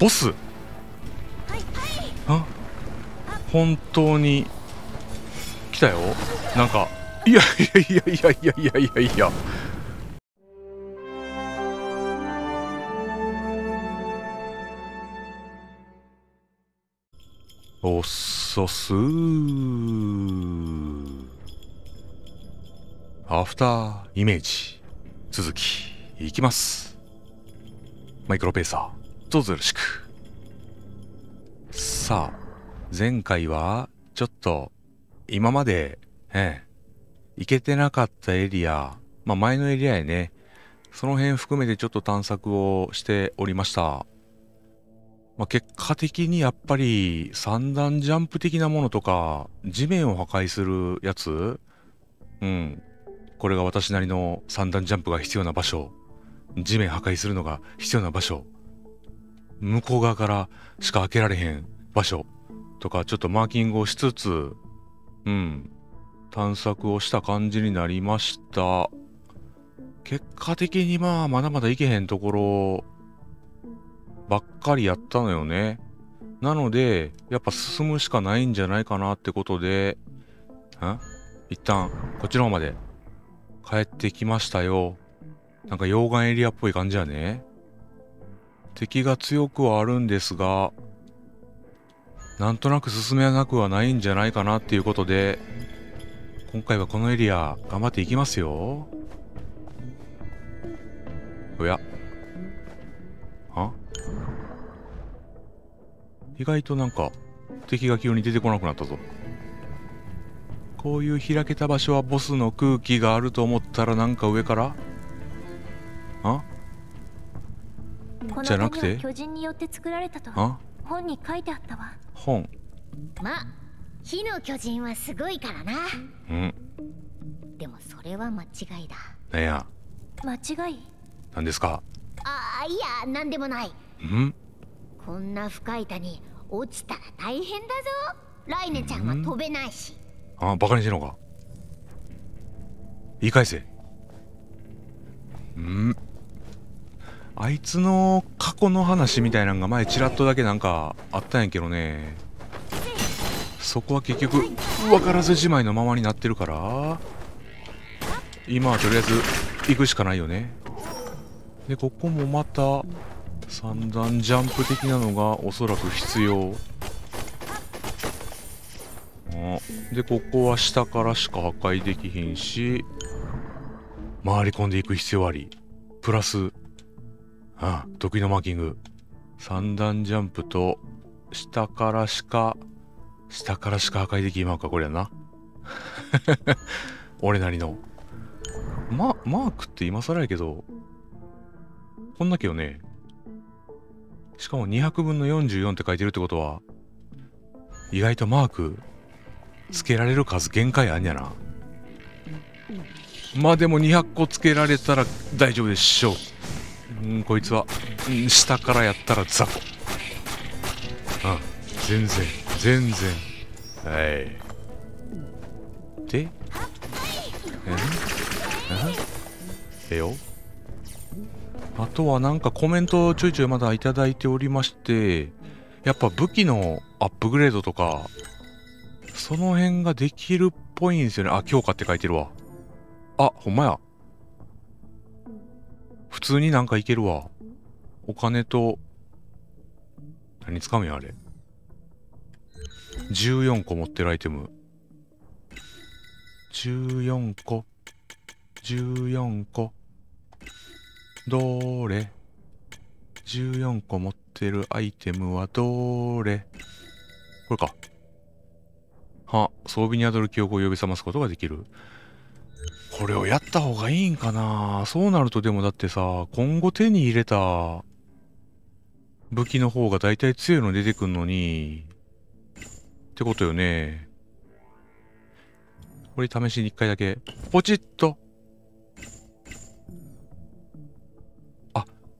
ボス、あ、本当に来たよ。なんかいやいやいやいやいやいやいやいや、おっそすー。アフターイメージ続きいきます。マイクロペーサーどうぞよろしく。さあ、前回はちょっと今まで行けてなかったエリア、まあ前のエリアへね、その辺含めてちょっと探索をしておりました。まあ、結果的にやっぱり三段ジャンプ的なものとか、地面を破壊するやつ、うん。これが私なりの三段ジャンプが必要な場所。地面破壊するのが必要な場所。向こう側からしか開けられへん場所とか、ちょっとマーキングをしつつ、うん。探索をした感じになりました。結果的にまあ、まだまだ行けへんところ、ばっかりやったのよね。なので、やっぱ進むしかないんじゃないかなってことで、一旦、こっちの方まで帰ってきましたよ。なんか溶岩エリアっぽい感じやね。敵が強くはあるんですが、なんとなく進めなくはないんじゃないかなっていうことで、今回はこのエリア、頑張っていきますよ。おや。意外となんか敵が急に出てこなくなったぞ。こういう開けた場所はボスの空気があると思ったら、なんか上からじゃなくて、巨人によって作られたと本に書いてあったわ。本、まあ火の巨人はすごいからな。うん、でもそれは間違いだ。なんや間違いなんですか。あ、いやなんでもない。ん、こんな深い谷落ちたら大変だぞ。ライネちゃんは飛べないし。ああ、バカにしてんのか。言い返せ。ん、あいつの過去の話みたいなのが前チラッとだけなんかあったんやけどね。そこは結局分からずじまいのままになってるから、今はとりあえず行くしかないよね。で、ここもまた三段ジャンプ的なのがおそらく必要。あ、で、ここは下からしか破壊できひんし、回り込んでいく必要あり。プラス、あ、得意のマーキング。三段ジャンプと、下からしか破壊できまうか、これやな。俺なりの。マークって今更やけど、こんだけよね。しかも200分の44って書いてるってことは、意外とマークつけられる数限界あんやな。まあでも200個つけられたら大丈夫でしょう。ん、こいつは下からやったら雑魚。うん、全然。はい。で、よ。あとはなんかコメントをちょいちょいまだいただいておりまして、やっぱ武器のアップグレードとか、その辺ができるっぽいんですよね。あ、強化って書いてるわ。あ、ほんまや。普通になんかいけるわ。お金と、何使うんや、あれ。14個持ってるアイテム。14個。どれ ?14 個持ってるアイテムはどれ？これか。は、装備に宿る記憶を呼び覚ますことができる。これをやった方がいいんかな？そうなるとでもだってさ、今後手に入れた武器の方が大体強いの出てくんのに、ってことよね。これ試しに一回だけ、ポチッと。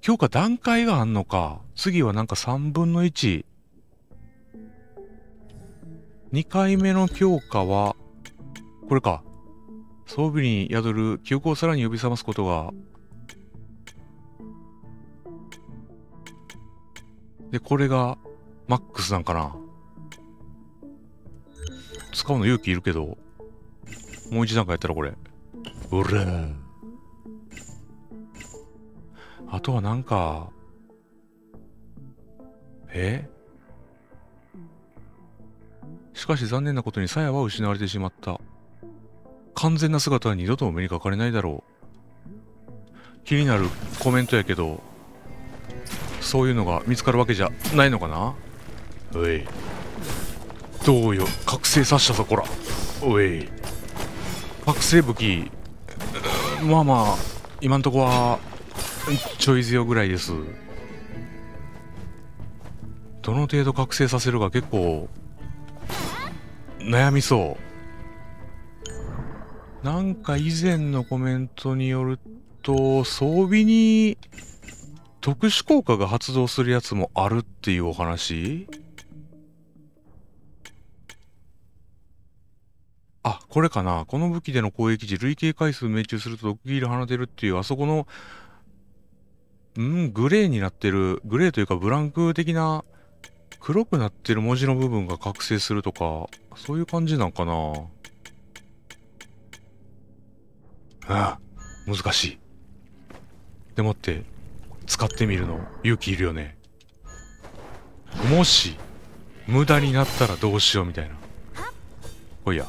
強化段階があんのか。次はなんか3分の1。2回目の強化は、これか。装備に宿る記憶をさらに呼び覚ますことが。で、これがマックスなんかな。使うの勇気いるけど、もう一段階やったらこれ。うらー。あとはなんか、しかし残念なことに鞘は失われてしまった。完全な姿は二度とお目にかかれないだろう。気になるコメントやけど、そういうのが見つかるわけじゃないのかな。おい。どうよ、覚醒させたぞ、こら。おい。覚醒武器、まあまあ、今んとこは、ちょい強ぐらいです。どの程度覚醒させるか結構、悩みそう。なんか以前のコメントによると、装備に、特殊効果が発動するやつもあるっていうお話？あ、これかな。この武器での攻撃時、累計回数命中すると毒キール放てるっていう、あそこの、グレーになってる、グレーというかブランク的な、黒くなってる文字の部分が覚醒するとか、そういう感じなんかな。ああ、難しい。でもって、使ってみるの勇気いるよね。もし、無駄になったらどうしようみたいな。おや。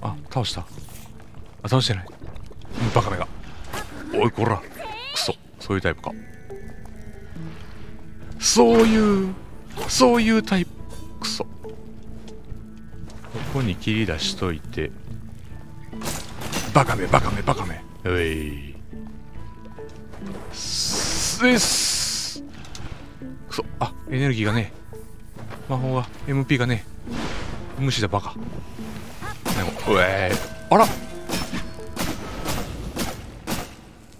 あ、倒した。あ、倒してない。バカめが。おい、こら。くそ。そういうタイプか。そういうタイプ。くそ。ここに切り出しといて。バカめ、バカめ、バカめ。おい。くそ。あ、エネルギーがねえ。魔法が MP がねえ。無視だバカ。うえー、あら、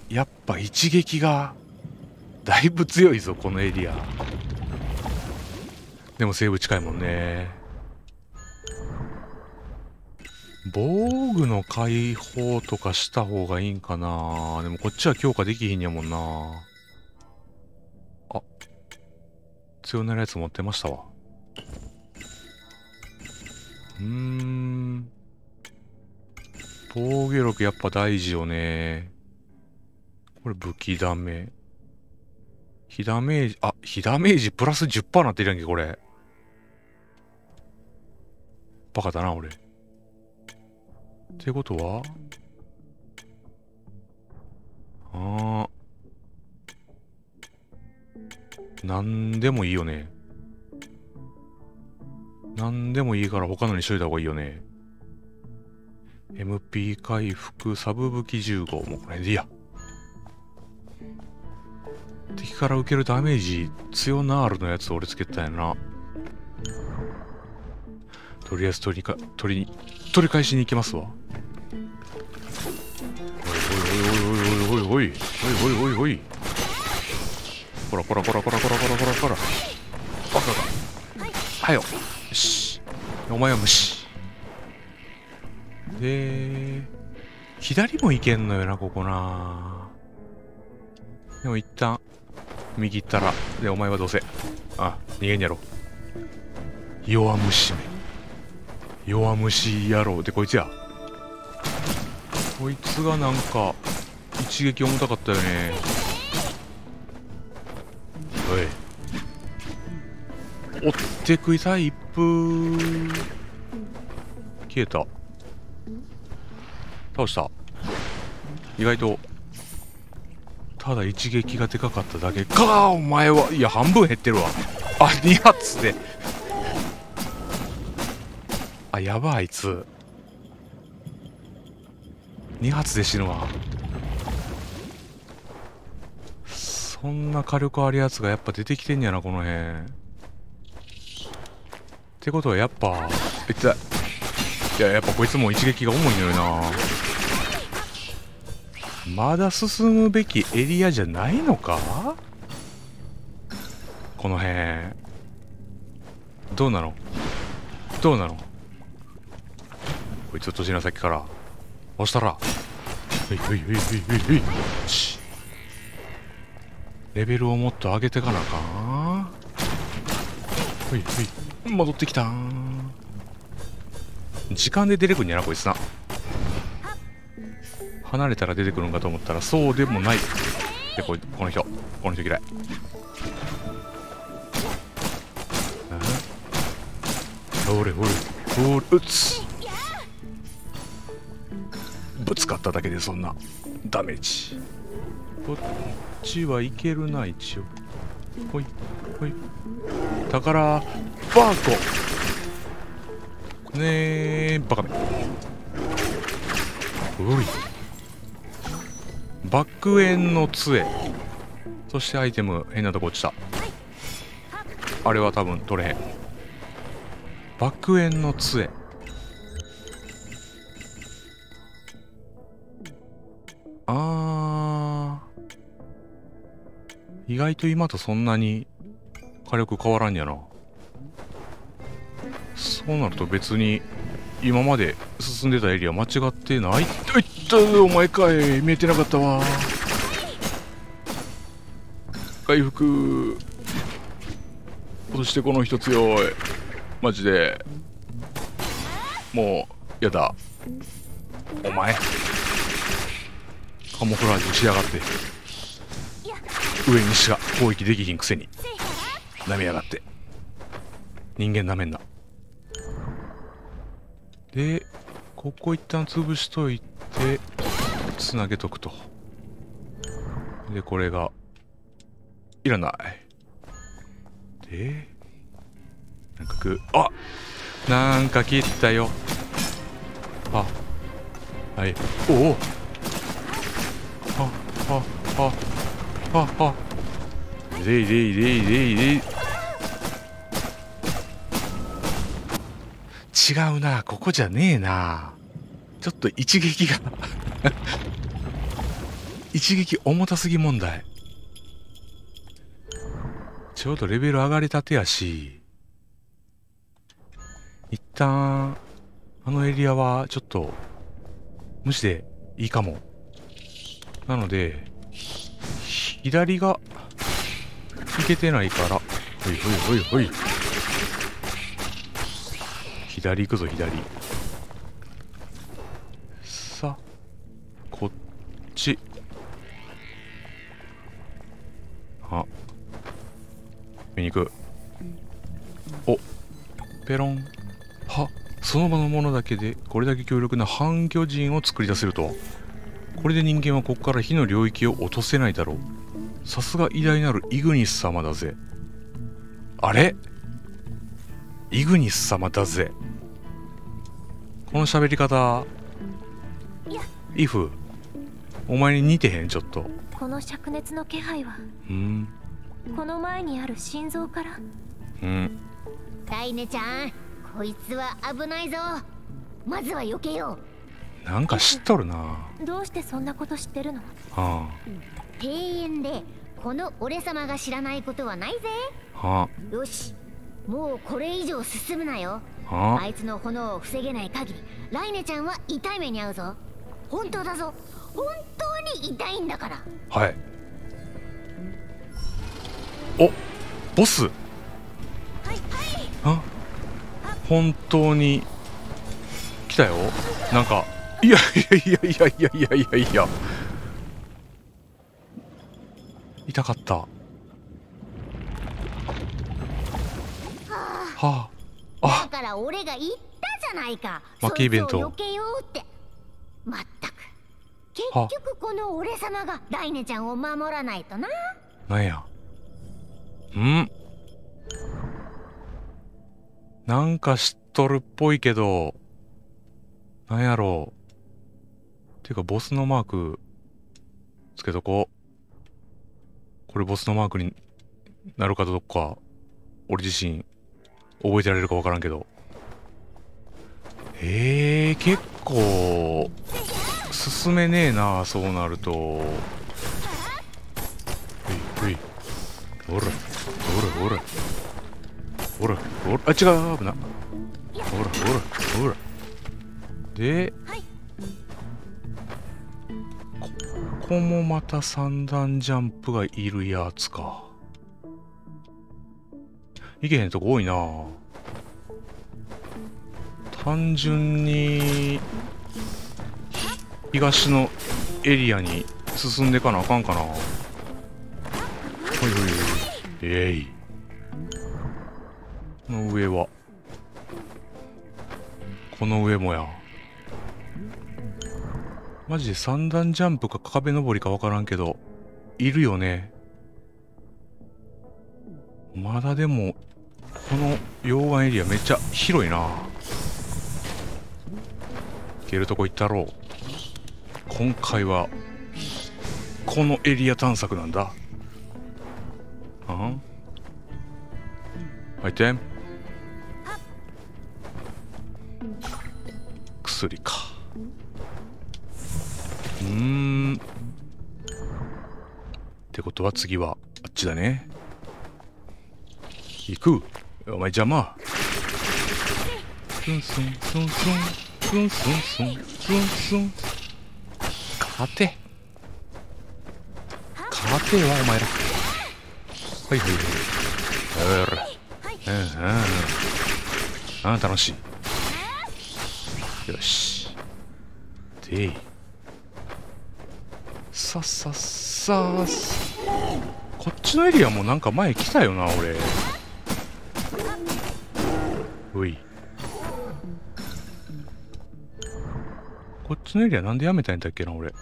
やっぱ一撃がだいぶ強いぞこのエリア。でもセーブ近いもんね。防具の解放とかした方がいいんかな。でもこっちは強化できひんやもんな。あ、強なるやつ持ってましたわ。防御力やっぱ大事よね。これ武器ダメ。火ダメージ、あ、火ダメージプラス 10% なってるやんけ、これ。バカだな、俺。ってことはなんでもいいよね。なんでもいいから他のにしといた方がいいよね。MP 回復、サブ武器15。もうこれでいいや。敵から受けるダメージ、強ナールのやつ俺つけたんやな。とりあえず取り返しに行きますわ。おいおいおいおいおいおいおいおいおいおいおいおい。こらこらこらこらこらこらこらこら。バカが。はよ。よし。お前は無視。で、左も行けんのよな、ここな。でも一旦、右行ったら、で、お前はどうせ。あ、逃げんやろ。弱虫め。弱虫野郎。で、こいつや。こいつがなんか、一撃重たかったよね。おい。追って食いたい一風。消えた。倒した。意外と、ただ一撃がでかかっただけか。お前は。いや、半分減ってるわ。あ、2発で。あ、やばい、あいつ。2発で死ぬわ。そんな火力あるやつがやっぱ出てきてんやな、この辺。ってことはやっぱ、痛い。いや、やっぱこいつも一撃が重いのよな。まだ進むべきエリアじゃないのか？この辺。どうなの？どうなの？こいつを年の先から押したら、ほいほいほいほいほいほい。レベルをもっと上げてかなあかん。ほいほい、戻ってきたー。時間で出てくるんやなこいつな。離れたら出てくるんかと思ったらそうでもない。でこの人嫌い。ほれほれほれ、うつぶつかっただけでそんなダメージ。こっちはいけるな一応。ほいほい、宝バーコねえ、バカめ。おい、爆炎の杖、そしてアイテム変なとこ落ちた。あれは多分取れへん。爆炎の杖、意外と今とそんなに火力変わらんやな。そうなると別に今まで進んでたエリア間違ってない。いったお前かい、見えてなかったわ。回復、そしてこの人強いマジで。もうやだお前、カモフラージュしやがって。上にしか攻撃できひんくせに舐めやがって。人間舐めんな。でここ一旦潰しといてつなげとくと。でこれがいらない。でなんかあっ、なんか切ったよ。あはい、おお、あああはは、でいでいでいでいでい。違うな、ここじゃねえな。ちょっと一撃が一撃重たすぎ問題。ちょうどレベル上がりたてやし、一旦あのエリアはちょっと無視でいいかも。なので左がいけてないから、ほいほいほいほい、左行くぞ左。さあこっち、あ見に行く。おペロン、はその場のものだけでこれだけ強力な半魚人を作り出せるとは。これで人間はここから火の領域を落とせないだろう。さすが偉大なるイグニス様だぜ。あれイグニス様だぜ、この喋り方。イフお前に似てへんちょっと。この灼熱の気配は、うん、この前にある心臓から。うん、タイネちゃんこいつは危ないぞ、まずは避けよう。なんか知っとるな。どうしてそんなこと知ってるの。ああ庭園でこの俺様が知らないことはないぜ。はあ、よしもうこれ以上進むなよ。はあ、あいつの炎を防げない限りライネちゃんは痛い目に遭うぞ。本当だぞ、本当に痛いんだから。はい、おボス、はいはい、本当に来たよ。なんかいやいやいやいやいやいやいや、痛かった。はあ、あ。だから俺が言ったじゃないか。負けイベント。避けようって。まったく。結局この俺様がライネちゃんを守らないとな。なんや。ん？なんか知っとるっぽいけど。なんやろう。てかボスのマークつけとこう。これボスのマークになるかどうか俺自身覚えてられるか分からんけど。結構進めねえなそうなると。ほいほい、ほらほらほらほらほら、あ違う危ない。ほらほらほらで、こもまた三段ジャンプがいるやつか。いけへんとこ多いな。単純に東のエリアに進んでかなあかんかな。ほいほいほい。この上はこの上もや。マジで三段ジャンプか壁登りか分からんけどいるよね。まだでもこの溶岩エリアめっちゃ広いな。行けるとこ行ったろう。今回はこのエリア探索なんだ。入って。薬か。ってことは次はあっちだね。行く。お前邪魔。スンスンスンスンスンスンスンスン。勝て。勝てよお前ら。はいはいはい。楽しい。よし。で。さっさっさっす。こっちのエリアもなんか前来たよな俺。おい、こっちのエリアなんでやめたんだっけな俺。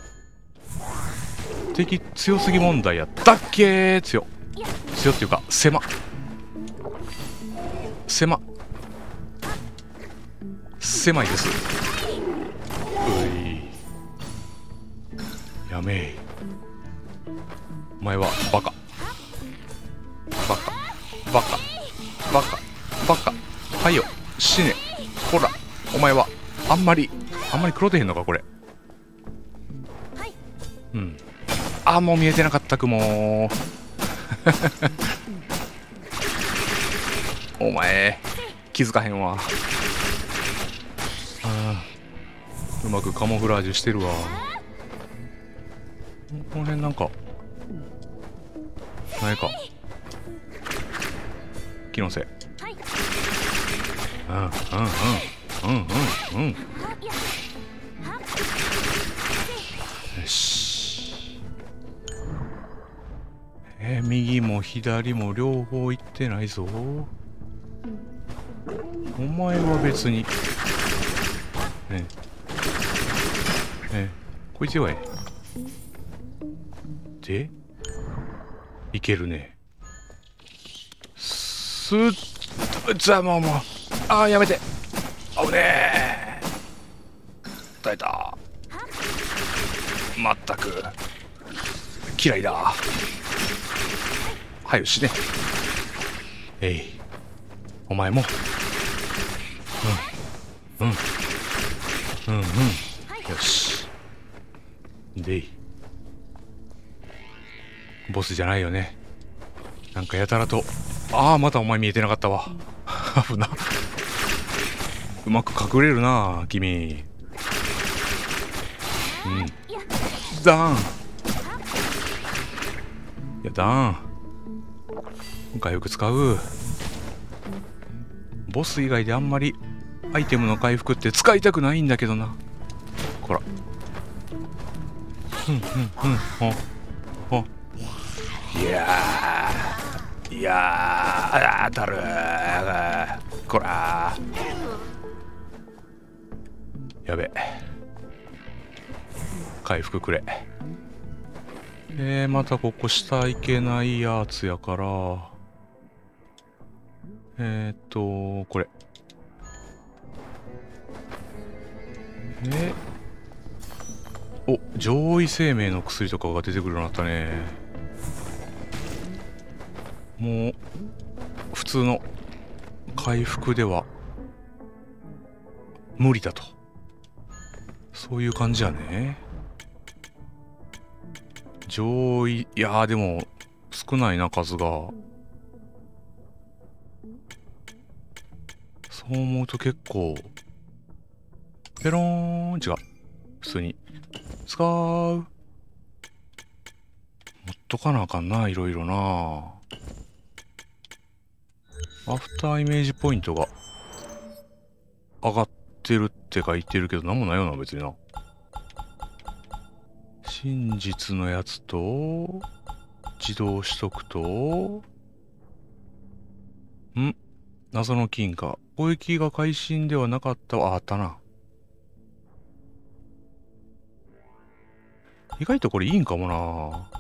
敵強すぎ問題やったっけ。強っていうか狭いです。おい、やめえ。お前はバカバカバカバカバカ。はいよ、死ね。ほら、お前はあんまり黒てへんのかこれ。うん。あ、もう見えてなかったくも。お前気づかへんわ。うまくカモフラージュしてるわ。この辺なんかないか。気のせい。よし。右も左も両方行ってないぞ。お前は別に。こいつはでいけるね。すっざまも。あー、やめて。あぶねー。耐えた。まったく嫌いだ。はよ死ね。お前も。よし。で、ボスじゃないよね。なんかやたらと。ああ、またお前見えてなかったわ。危な。うまく隠れるな君。ダーン。いや、ダーン今回よく使う。ボス以外であんまりアイテムの回復って使いたくないんだけどな。こら。いやー当たるー。こらー。やべ。回復くれ。またここ下行けないやつやから。これ。お、上位生命の薬とかが出てくるようになったね。もう普通の回復では無理だと、そういう感じやね。上位、いやーでも少ないな数が。そう思うと結構ペローン。違う、普通に使う。とかなあかんな、いろいろな。アフターイメージポイントが上がってるって書いてるけど、なんもないよな、別にな。真実のやつと、自動取得と、ん？謎の金貨。攻撃が会心ではなかったわ。あったな。意外とこれいいんかもな。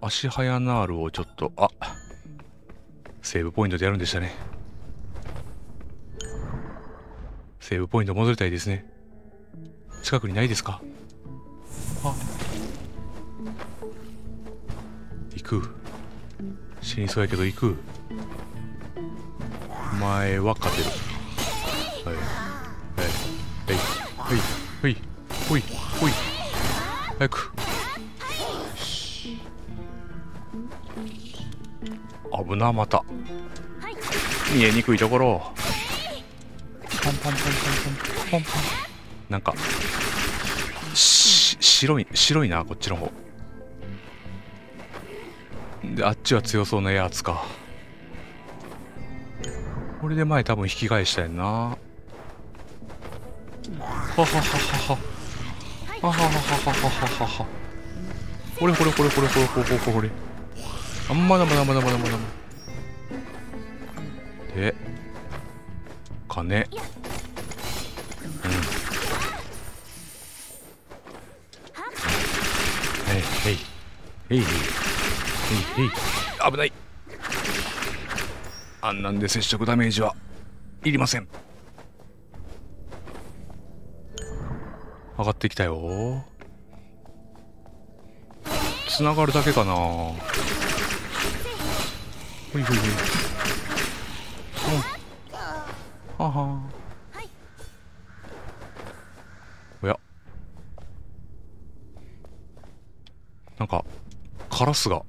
足早ナールをちょっと、あ、セーブポイントでやるんでしたね。セーブポイント戻りたいですね。近くにないですか？あ、行く。死にそうやけど行く。お前は勝てる。はいはいはいはいはいはい。早く。危な、また見えにくいところをポンポンポンポンポンポンポン。なんか白いな、こっちの方で。あっちは強そうなやつか。これで前多分引き返したやんな。はははははははははははは。これこれこれこれこれこれこれこれ。あんまだまだまだまだまだまだ。で、金。うん。はいはい。はいはい。危ない。あんなんで接触ダメージはいりません。上がってきたよ。つながるだけかな。ほいほいほい。うん。はは。おや。なんかカラスが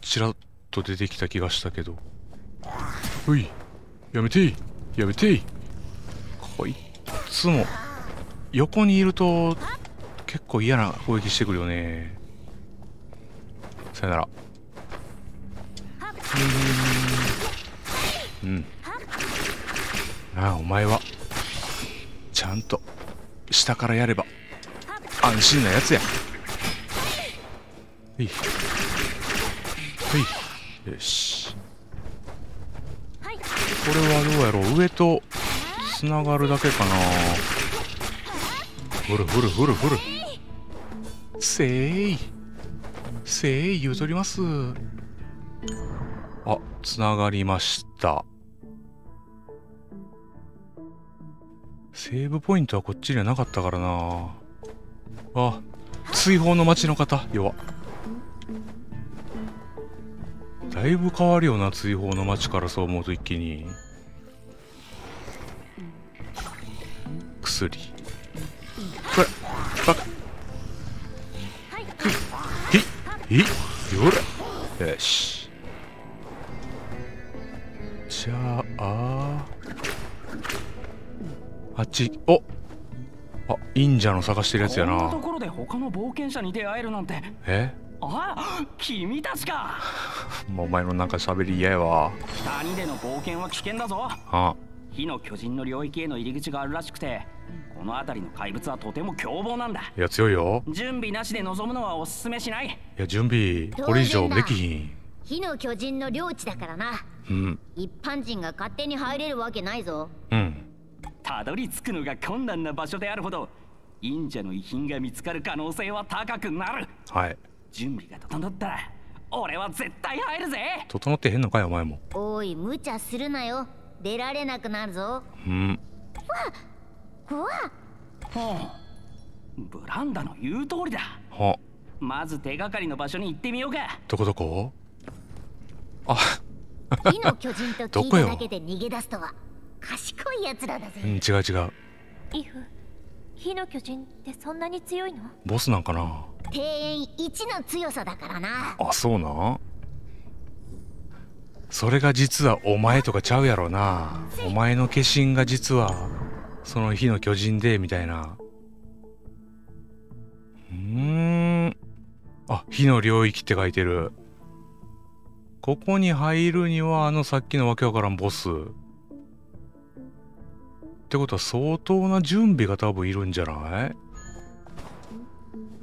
ちらっと出てきた気がしたけど。うい、やめてい、やめてい。こいつも横にいると結構嫌な攻撃してくるよね。さよなら。うん。ああ、お前はちゃんと下からやれば安心なやつや。はいはい、よし。これはどうやろう。上とつながるだけかな。ふるふるふるふる。せいせい言うとります。あ、つながりました。セーブポイントはこっちにはなかったからな。あ、追放の町の方弱。だいぶ変わるよな、追放の町から。そう思うと一気に薬。これバカ。ひっよれ。よし、じゃああっち。おっ、あ、忍者の探してるやつやな。こんなところで他の冒険者に出会えるなんて。え、ああ、君たちか。お前のなんか喋り嫌やわ。谷での冒険は危険だぞ。ああ、火の巨人の領域への入り口があるらしくて、この辺りの怪物はとても凶暴なんだ。いや、強いよ。準備なしで臨むのはおすすめしない。いや、準備これ以上できひん。火の巨人の領地だからな。うん、一般人が勝手に入れるわけないぞ。うん、たどり着くのが困難な場所であるほど忍者の遺品が見つかる可能性は高くなる。はい、準備が整ったら俺は絶対入るぜ。整ってへんのかい、お前も。おい、無茶するなよ。出られなくなるぞ。うん。わっ、はあ、ブランダの言う通りだ。はあ、まず手がかりの場所に行ってみようか。どこどこ。あ火の巨人と聞いただけで逃げ出すとは賢いやつらだぜ。うん、違う違う。イフ、火の巨人ってそんなに強いの？ボスなんかな。庭園一の強さだからな。あ、そうな。それが実はお前とかちゃうやろな。お前の化身が実はその火の巨人でみたいな。うん。あ、火の領域って書いてる。ここに入るには、あのさっきのわけわからんボス。ってことは相当な準備が多分いるんじゃない？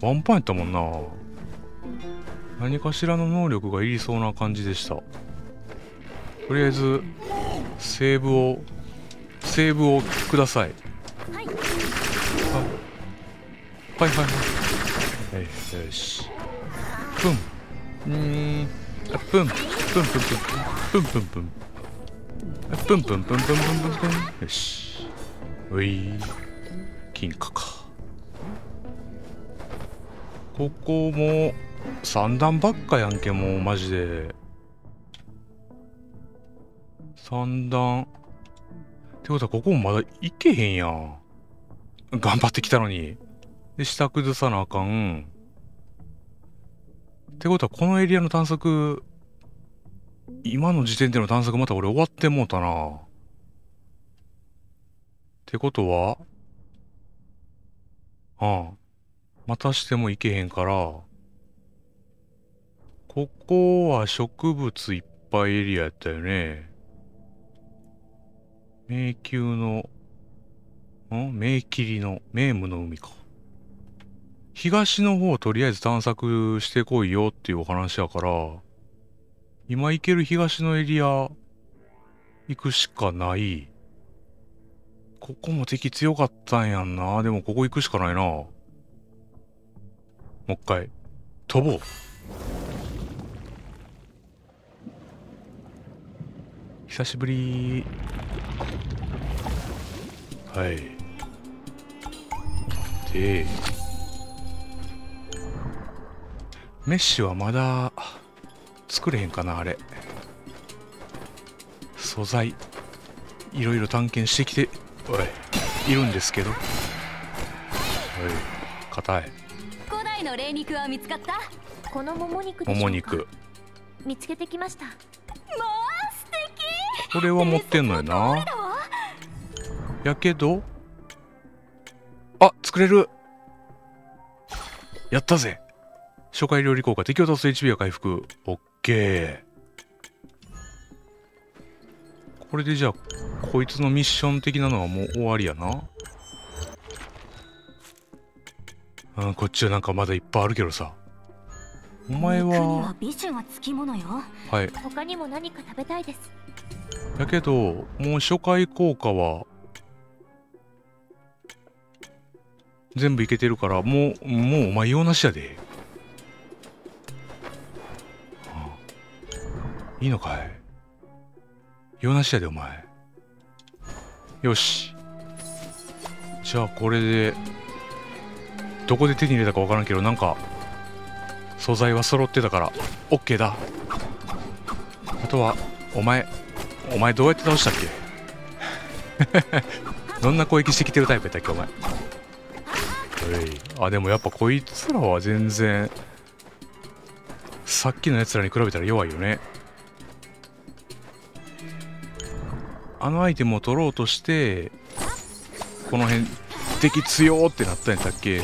ワンパンやったもんな。何かしらの能力がいりそうな感じでした。とりあえず、セーブをください。はい。はいはいはい。よし。プン。プン。プンプンプン。プンプンプン。プンプンプンプンプンプンプン。よし。うい。金貨か。ここも3段ばっかやんけ、もうマジで。3段。ってことはここもまだ行けへんやん。頑張ってきたのに。で、下崩さなあかん。ってことはこのエリアの探索、今の時点での探索また俺終わってもうたな。ってことは、ああ。またしてもいけへんから、ここは植物いっぱいエリアやったよね。迷宮の、迷霧の、迷霧の海か。東の方をとりあえず探索してこいよっていうお話やから、今行ける東のエリア、行くしかない。ここも敵強かったんやんな。でもここ行くしかないな。もう一回、飛ぼう。久しぶり。はい。で、メッシュはまだ作れへんかな、あれ。素材、いろいろ探検してきて、いるんですけど。はい。硬い。の霊肉は見つかった。このもも肉でしょうか。もも肉見つけてきました。もう素敵。これは持ってんのよな。やけど、あ、作れる。やったぜ。初回料理効果、敵を倒す HP は回復。オッケー。これでじゃあこいつのミッション的なのはもう終わりやな。うん、こっちはなんかまだいっぱいあるけどさ。お前は美酒がつきものよ。はい。他にも何か食べたいです。だけどもう初回効果は全部いけてるから、もうお前用なしやで。いいのかい。用なしやでお前。よし。じゃあこれで。どこで手に入れたかわからんけど、なんか素材は揃ってたから OK だ。あとはお前どうやって倒したっけどんな攻撃してきてるタイプやったっけお前。あ、でもやっぱこいつらは全然さっきのやつらに比べたら弱いよね。あのアイテムを取ろうとしてこの辺敵強ってなったんやったっけ。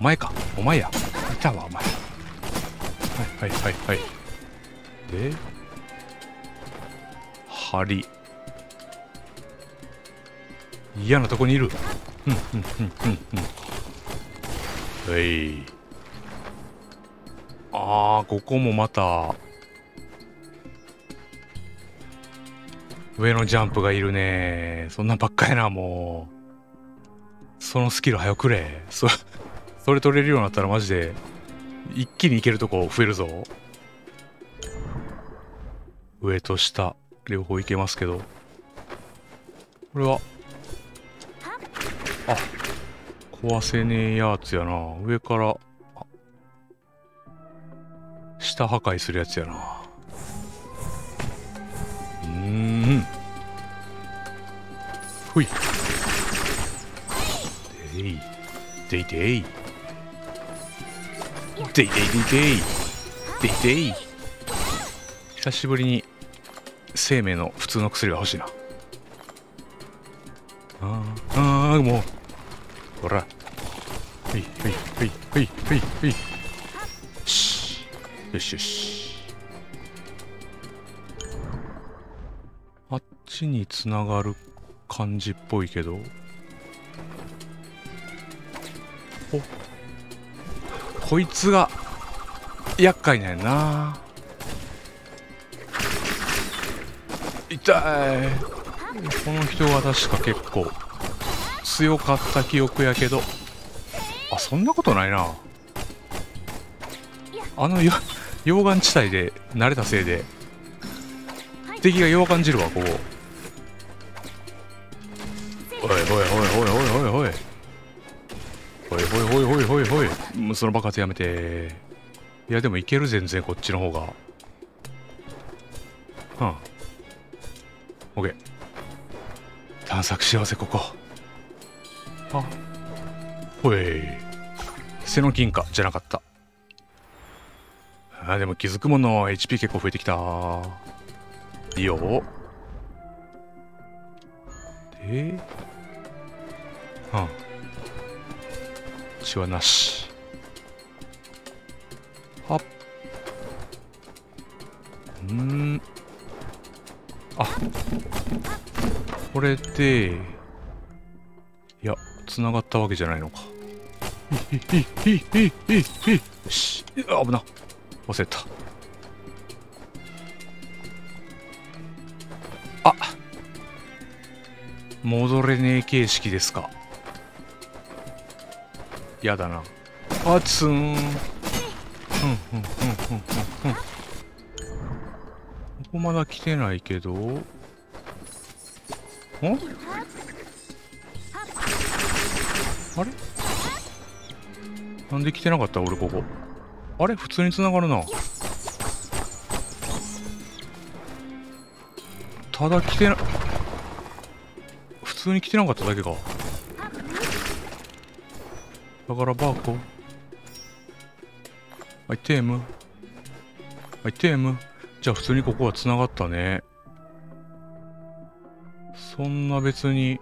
お前か、お前や。いたわ、お前。はいはいはいはい。で、針。嫌なとこにいる。はい。ああ、ここもまた、上のジャンプがいるね。そんなんばっかやな、もう。そのスキル早くれ。それ取れるようになったらマジで一気にいけるとこ増えるぞ。上と下両方いけますけど、これはあ、壊せねえやつやな。上から下破壊するやつやな。うん、ほいでいでいでいデイデイデイデイデイデイ。久しぶりに生命の普通の薬が欲しいな。ああもうほらはいはいはいはいはいはい、よしよし。あっちにつながる感じっぽいけど、おっこいつが厄介なんやな。痛い。この人は確か結構強かった記憶やけど、あ、そんなことないな。あの溶岩地帯で慣れたせいで敵が溶岩じるわ。ここ、おいおいおいおいおいおいおいおいおいおいおいおいおい、もうその爆発やめて。いやでもいける、全然こっちの方が。うん、オッケー。探索幸せ、ここ。あ、ほい、背の銀貨じゃなかった。あ、でも気づくもの HP 結構増えてきた。いいよ。で、うん、血はなし。はっ、うん、あ、これで、いや、繋がったわけじゃないのか。ひっひっひっひっひっひっ、し、危な、忘れた。あ、戻れねえ形式ですか。やだな。あ、つーん。ふんふんふんふんふんふん。ここまだ来てないけど、ん？あれ？なんで来てなかった？俺ここ。あれ？普通に繋がるな。ただ来てな、普通に来てなかっただけか。だからバーコ。アイテム。アイテム。じゃあ普通にここはつながったね。そんな別に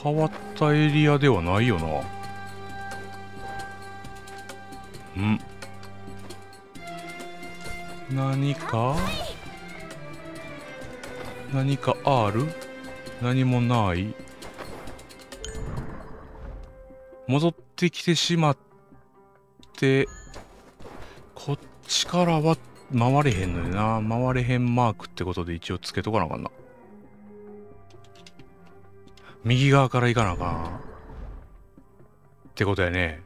変わったエリアではないよな。ん、何か何かある？何もない。戻ってきてしまって、こっちからは回れへんのよな。回れへんマークってことで一応つけとかなあかんな。右側から行かなあかんってことやね。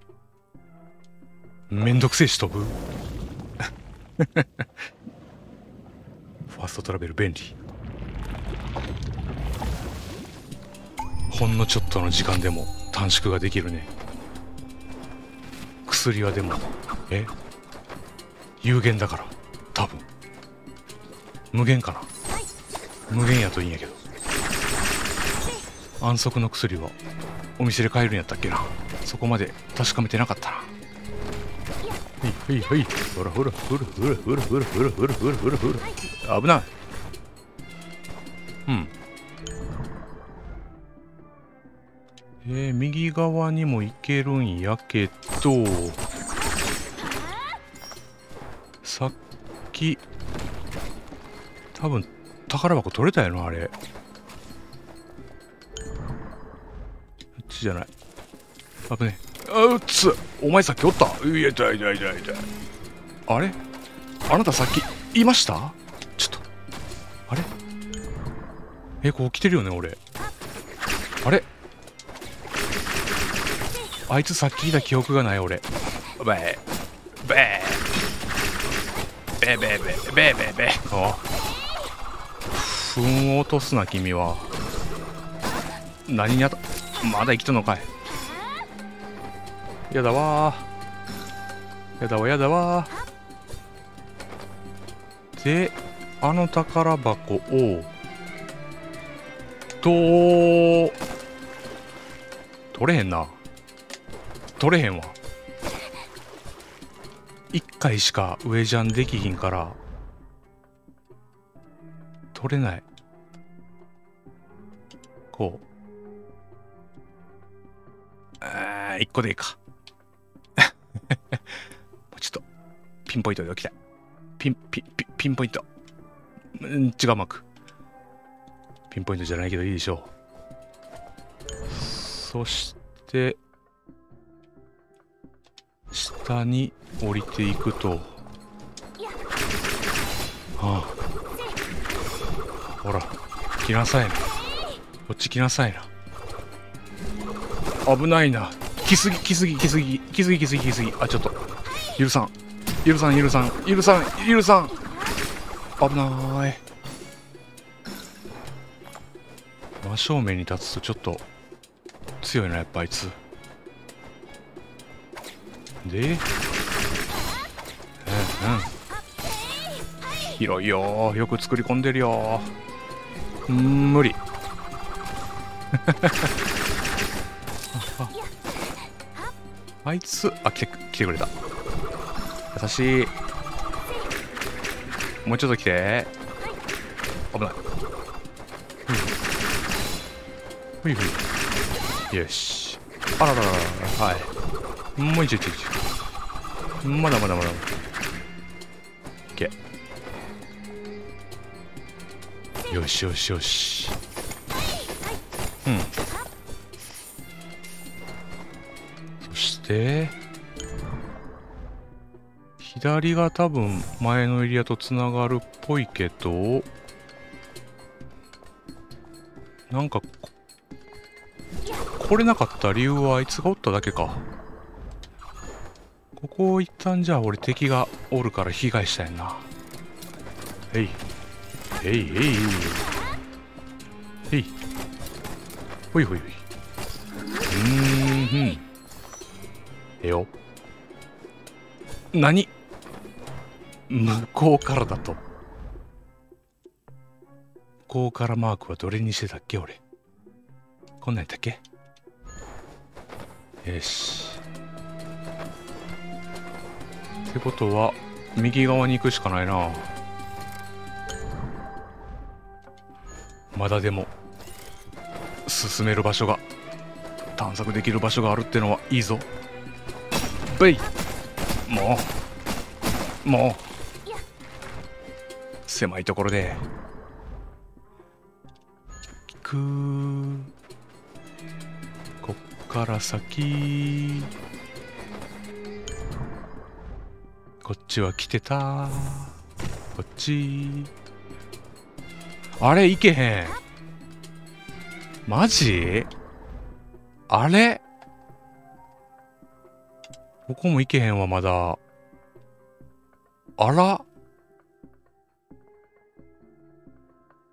めんどくせえし飛ぶファーストトラベル便利。ほんのちょっとの時間でも短縮ができるね。薬はでも有限だから、多分無限かな。無限やといいんやけど、安息の薬はお店で買えるんやったっけな。そこまで確かめてなかったな。はいはいはい、ほらほらほらほらほらほらほらほらほらほらほら、危ない。うん、右側にも行けるんやけど、さっき多分宝箱取れたやろ。あれ、あっちじゃない。あぶね。あ、うっつ、お前さっきおった。いや、痛い痛い痛い痛い。あれ、あなたさっきいました？ちょっとあれ、ここ来てるよね俺。あれ、あいつさっきいた記憶がない俺。ベーベーべべべべべ。あ、ふんを落とすな君は。何にあった？まだ生きとんのかい。やだわやだわやだわ。で、あの宝箱を取れへんな。取れへんわ。1回しか上ジャンできひんから取れない。こう、1個でいいか。ちょっと、ピンポイントで置きたい。ピンポイント。違うマーク。ピンポイントじゃないけどいいでしょう。そして、下に降りていくと。ああ。ほら、来なさいな。こっち来なさいな。危ないな。来すぎ。あ、ちょっと。許さん。危ない。真正面に立つとちょっと強いな、やっぱあいつ。で、広いよー。よく作り込んでるよー。無理。あいつ、あ、来てくれた。優しい。もうちょっと来て。危ない。ふい。よし。あらららら。はい。もう一。まだ。OK。よし。うん。で、左が多分前のエリアとつながるっぽいけど、なんか来れなかった理由はあいつがおっただけか。ここを一旦じゃあ俺敵がおるから被害したいな。えいほい。よ。何？向こうからだと。向こうからマークはどれにしてたっけ俺。こんなんやったっけ？よし。ってことは、右側に行くしかないな。まだでも、進める場所が、探索できる場所があるってのはいいぞ。もう狭いところでこっから先こっちは来てた。こっちあれ行けへん。マジあれここも行けへんわ、まだ。あら？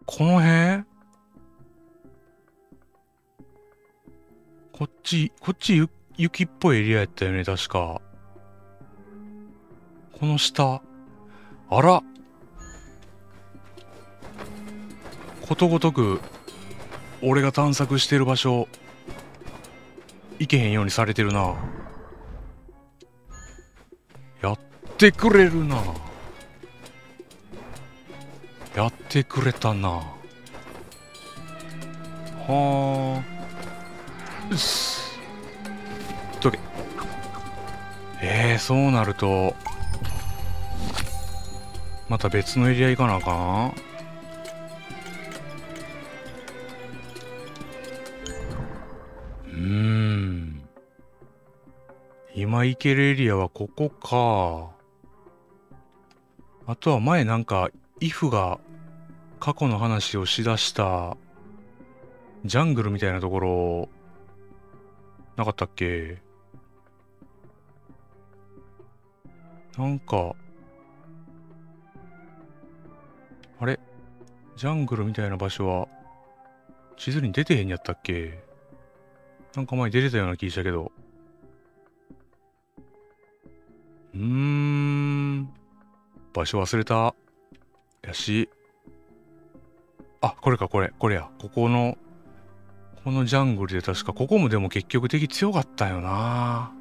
この辺？こっち雪っぽいエリアやったよね、確か。この下。あら？ことごとく、俺が探索してる場所、行けへんようにされてるな。やってくれたな。はあ。うっす。どけ。そうなると、また別のエリア行かなあかん？今行けるエリアはここか。あとは前なんか、イフが過去の話をしだしたジャングルみたいなところ、なかったっけ？なんか、あれ？ジャングルみたいな場所は地図に出てへんやったっけ？なんか前出てたような気したけど。場所忘れた。やし。あ、これか、これや。このジャングルで確か、ここもでも結局敵強かったよな。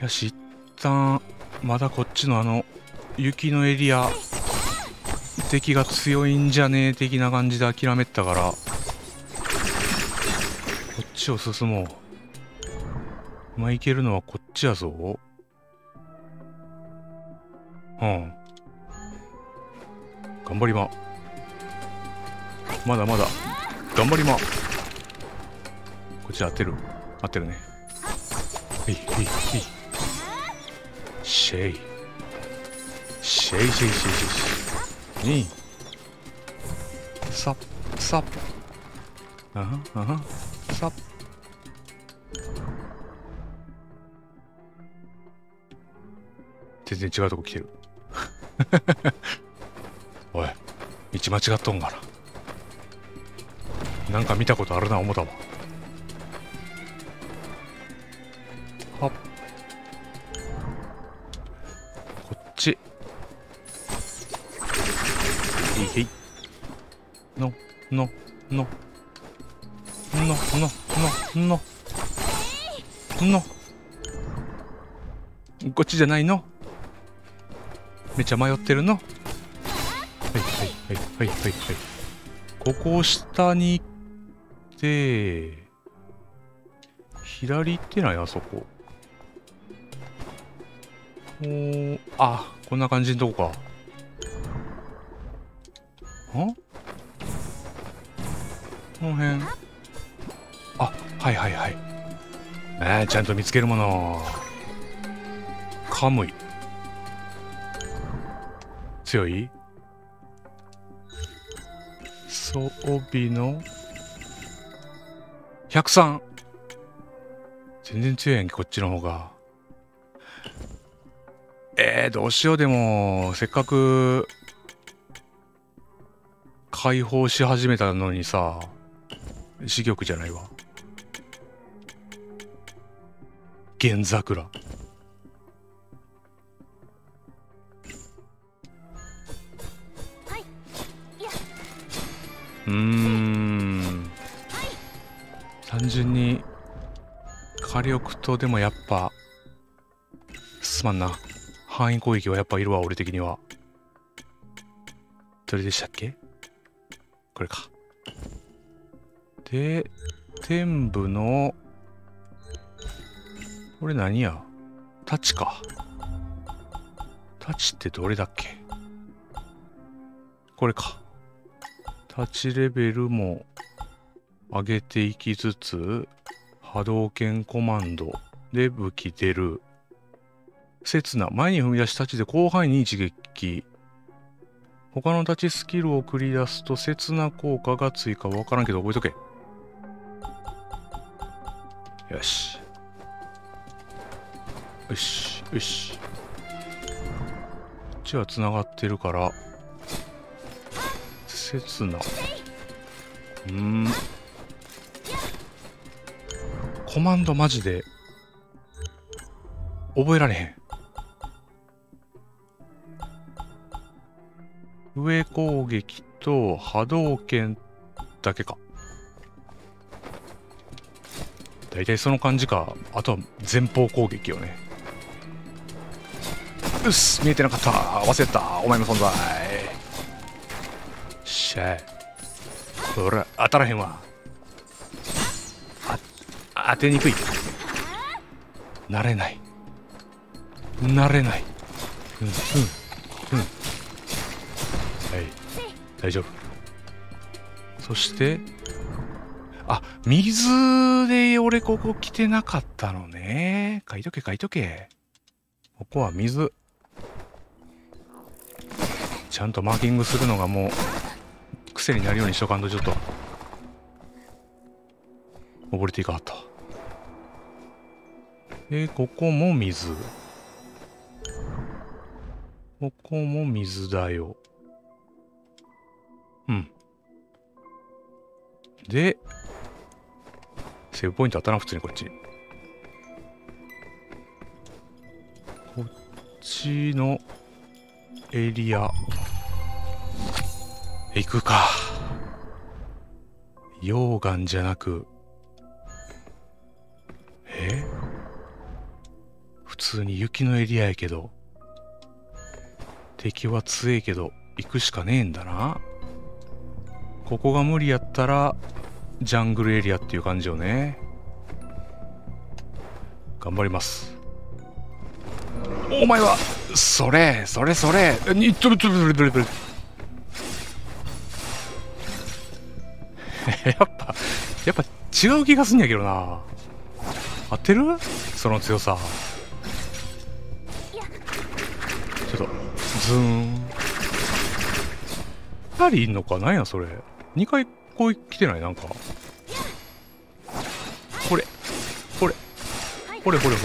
よし、一旦、まだこっちの雪のエリア、敵が強いんじゃねえ的な感じで諦めたから、こっちを進もう。まあ、行けるのはこっちやぞ。うん。頑張りま。まだまだ。頑張りま。こっち当てる。当てるね。はいはいはい。シェイ。シェイシェイシェイシェイシェイ。サッサッ。あはあは。サッ。全然違うとこ来てる。おい、道間違っとんかな。なんか見たことあるな思ったわ。はっ、こっち。いひいののののののののこっちじゃないの。めっちゃ迷ってるの。はいはいはいはい。ここを下に行って、左行ってないあそこ。あ、こんな感じのとこか。ん？この辺。あ、はいはいはい。ちゃんと見つけるもの。カムイ。強い？装備の103。全然強いやんけこっちの方が。どうしよう。でもせっかく解放し始めたのにさ、四玉じゃないわ、源桜。単純に火力と。でもやっぱすまんな、範囲攻撃はやっぱいるわ俺的には。どれでしたっけ、これか。で天部のこれ何や、太刀か。太刀ってどれだっけ、これか。太刀レベルも上げていきつつ、波動拳コマンドで武器出る。刹那、前に踏み出し太刀で広範囲に一撃。他の太刀スキルを繰り出すと刹那効果が追加。わからんけど覚えとけ。よしよしよし。こっちはつながってるから刹那。コマンドマジで覚えられへん。上攻撃と波動拳だけか。だいたいその感じか。あとは前方攻撃よね。うっす、見えてなかった、忘れたお前の存在。しゃい、ほら当たらへんわ。当てにくい。慣れない慣れない。うんうんうん。はい大丈夫。そしてあ、水で俺ここ来てなかったのね。書いとけ書いとけ。ここは水ちゃんとマーキングするのがもう癖になるようにしとかんとちょっと溺れていかはった。でここも水、ここも水だよ。うんでセーブポイント当たらん普通に。こっちこっちのエリア行くか。溶岩じゃなく普通に雪のエリアやけど、敵は強いけど行くしかねえんだな。ここが無理やったらジャングルエリアっていう感じよね。頑張ります。お前はそれそれそれにトゥルトゥルトゥルトゥルやっぱ違う気がすんやけどな。当てるその強さ。ちょっとズーン2人いんのか。なんやそれ2回こう来てない。なんかこれこれこれこれこれ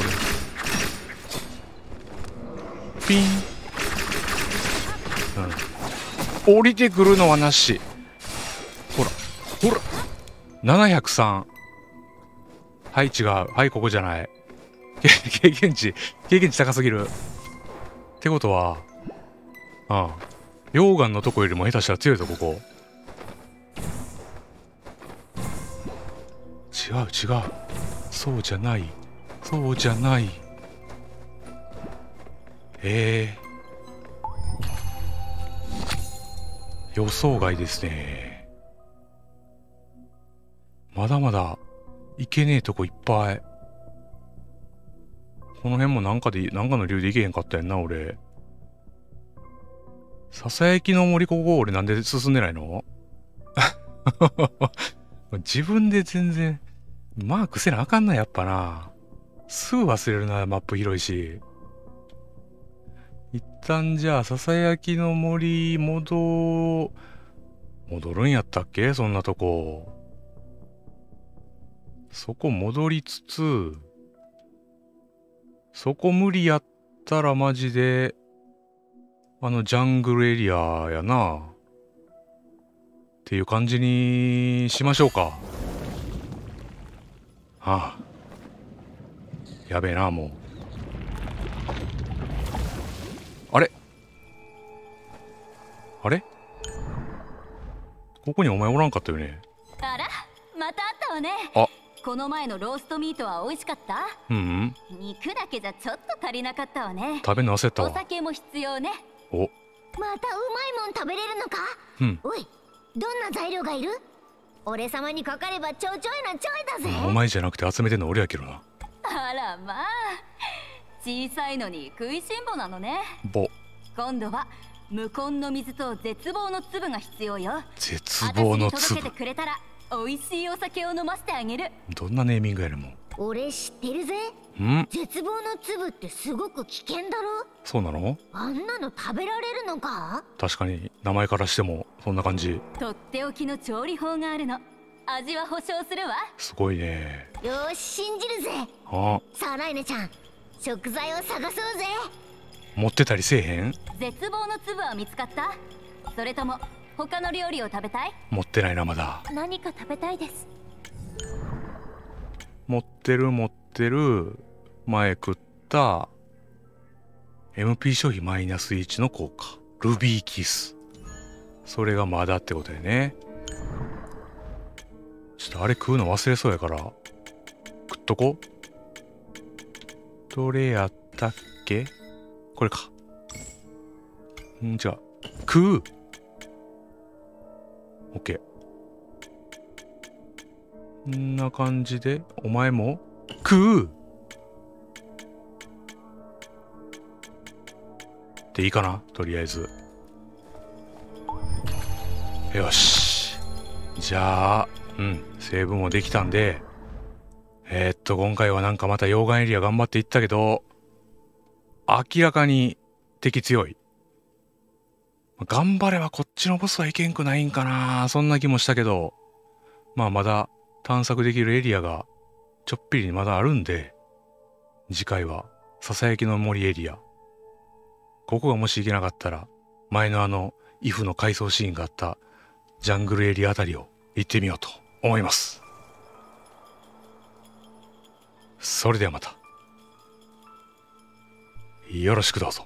ピン、うん、降りてくるのはなし。ほらほら703。はい、違う。はい、ここじゃない。経験値高すぎる。ってことは、うん。溶岩のとこよりも下手したら強いぞ、ここ。違う、違う。そうじゃない。そうじゃない。予想外ですね。まだまだ。いけねえとこいっぱい。この辺もなんかの理由でいけへんかったやんな、俺。ささやきの森、ここ俺なんで進んでないの自分で全然、マークせなあかんな、やっぱな。すぐ忘れるな、マップ広いし。一旦じゃあ、ささやきの森、戻るんやったっけそんなとこ。そこ戻りつつ、そこ無理やったらマジで、ジャングルエリアやな。っていう感じにしましょうか。はあ。やべえな、もう。あれ？あれ？ここにお前おらんかったよね。あら？またあったわね。あ。この前のローストミートは美味しかった？うん、うん、肉だけじゃちょっと足りなかったわね。食べなせたわ。お酒も必要ね。お、またうまいもん食べれるのか？うん。おい、どんな材料がいる？俺様にかかればちょちょいなちょいだぜ。お前じゃなくて集めてんの俺やけどな。あらまあ、小さいのに食いしん坊なのね。今度は無根の水と絶望の粒が必要よ。絶望の粒。私に届けてくれたら。美味しいお酒を飲ませてあげる。どんなネーミングやるもん。俺知ってるぜ。ん？絶望の粒ってすごく危険だろ。そうなの？あんなの食べられるのか？確かに名前からしてもそんな感じ。とっておきの調理法があるの。味は保証するわ。すごいね。よし、信じるぜ。ああ。さあライネちゃん、食材を探そうぜ。持ってたりせえへん？絶望の粒は見つかった？それとも他の料理を食べたい？持ってないな、まだ。何か食べたいです。持ってる。前食った MP 消費マイナス1の効果ルビーキス、それがまだってことでね。ちょっとあれ食うの忘れそうやから食っとこ。どれやったっけ、これか。んじゃあ食う。オッケー。こんな感じで、お前も食うでいいかな、とりあえず。よし。じゃあ、うん、セーブもできたんで、今回はなんかまた溶岩エリア頑張っていったけど、明らかに敵強い。頑張ればこっちのボスはいけんくないんかな、そんな気もしたけど、まあまだ探索できるエリアがちょっぴりまだあるんで、次回はささやきの森エリア。ここがもし行けなかったら、前のイフの回想シーンがあったジャングルエリアあたりを行ってみようと思います。それではまた。よろしくどうぞ。